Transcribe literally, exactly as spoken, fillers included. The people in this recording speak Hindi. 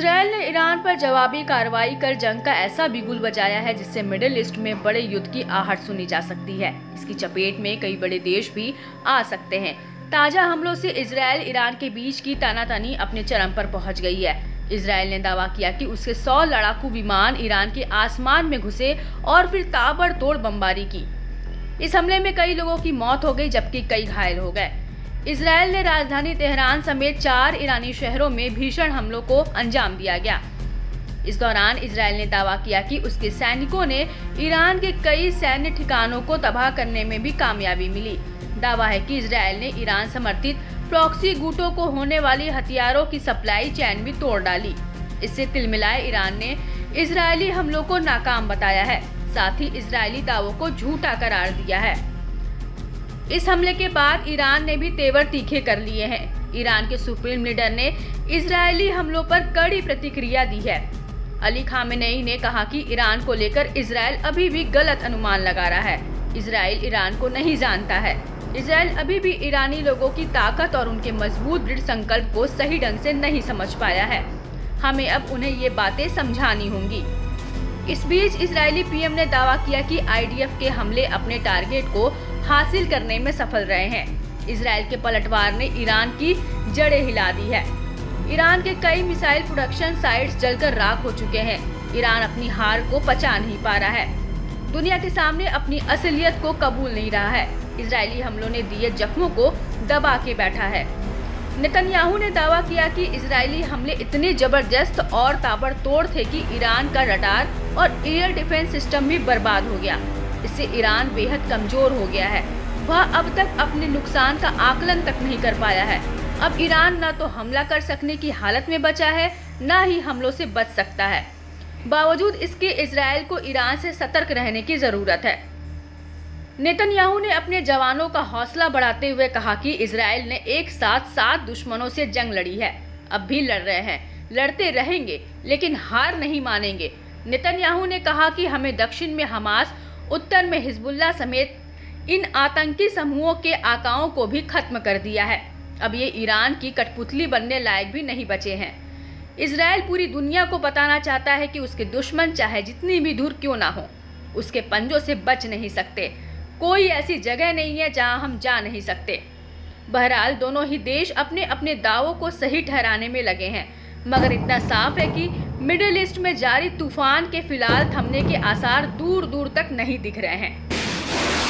इसराइल ने ईरान पर जवाबी कार्रवाई कर जंग का ऐसा बिगुल बजाया है जिससे मिडिल ईस्ट में बड़े युद्ध की आहट सुनी जा सकती है। इसकी चपेट में कई बड़े देश भी आ सकते हैं। ताजा हमलों से इसराइल ईरान के बीच की तानातानी अपने चरम पर पहुंच गई है। इसराइल ने दावा किया कि उसके सौ लड़ाकू विमान ईरान के आसमान में घुसे और फिर ताबड़तोड़ बमबारी की। इस हमले में कई लोगों की मौत हो गई जबकि कई घायल हो गए। इसराइल ने राजधानी तेहरान समेत चार ईरानी शहरों में भीषण हमलों को अंजाम दिया गया। इस दौरान इसराइल ने दावा किया कि उसके सैनिकों ने ईरान के कई सैन्य ठिकानों को तबाह करने में भी कामयाबी मिली। दावा है कि इसराइल ने ईरान समर्थित प्रॉक्सी गुटों को होने वाली हथियारों की सप्लाई चैन भी तोड़ डाली। इससे तिलमिलाए ईरान ने इजरायली हमलों को नाकाम बताया है, साथ ही इजरायली दावों को झूठा करार दिया है। इस हमले के बाद ईरान ने भी तेवर तीखे कर लिए हैं। ईरान के सुप्रीम लीडर ने इजरायली हमलों पर कड़ी प्रतिक्रिया दी है। अली खामेनेई ने कहा कि ईरान को लेकर इजरायल अभी भी गलत अनुमान लगा रहा है। इजरायल ईरान को नहीं जानता है। इसराइल अभी भी ईरानी लोगों की ताकत और उनके मजबूत दृढ़ संकल्प को सही ढंग से नहीं समझ पाया है। हमें अब उन्हें ये बातें समझानी होंगी। इस बीच इजरायली पीएम ने दावा किया कि आईडीएफ के हमले अपने टारगेट को हासिल करने में सफल रहे हैं। इसराइल के पलटवार ने ईरान की जड़ें हिला दी है। ईरान के कई मिसाइल प्रोडक्शन साइट्स जलकर राख हो चुके हैं। ईरान अपनी हार को पचा नहीं पा रहा है, दुनिया के सामने अपनी असलियत को कबूल नहीं रहा है। इजरायली हमलों ने दिए जख्मों को दबा के बैठा है। नेतन्याहू ने दावा किया कि इजरायली हमले इतने जबरदस्त और ताबड़तोड़ थे कि ईरान का रडार और एयर डिफेंस सिस्टम भी बर्बाद हो गया। इससे ईरान बेहद कमजोर हो गया है। वह अब तक अपने नुकसान का आकलन तक नहीं कर पाया है। अब ईरान न तो हमला कर सकने की हालत में बचा है, न ही हमलों से बच सकता है। बावजूद इसके इसराइल को ईरान से सतर्क रहने की जरूरत है। नेतन्याहू ने अपने जवानों का हौसला बढ़ाते हुए कहा कि इसराइल ने एक साथ सात दुश्मनों से जंग लड़ी है, अब भी लड़ रहे हैं, लड़ते रहेंगे, लेकिन हार नहीं मानेंगे। नेतन्याहू ने कहा कि हमें दक्षिण में हमास, उत्तर में हिजबुल्ला समेत इन आतंकी समूहों के आकाओं को भी खत्म कर दिया है। अब ये ईरान की कठपुतली बनने लायक भी नहीं बचे हैं। इसराइल पूरी दुनिया को बताना चाहता है कि उसके दुश्मन चाहे जितनी भी दूर क्यों ना हो, उसके पंजों से बच नहीं सकते। कोई ऐसी जगह नहीं है जहां हम जा नहीं सकते। बहरहाल दोनों ही देश अपने अपने दावों को सही ठहराने में लगे हैं, मगर इतना साफ है कि मिडिल ईस्ट में जारी तूफान के फिलहाल थमने के आसार दूर दूर तक नहीं दिख रहे हैं।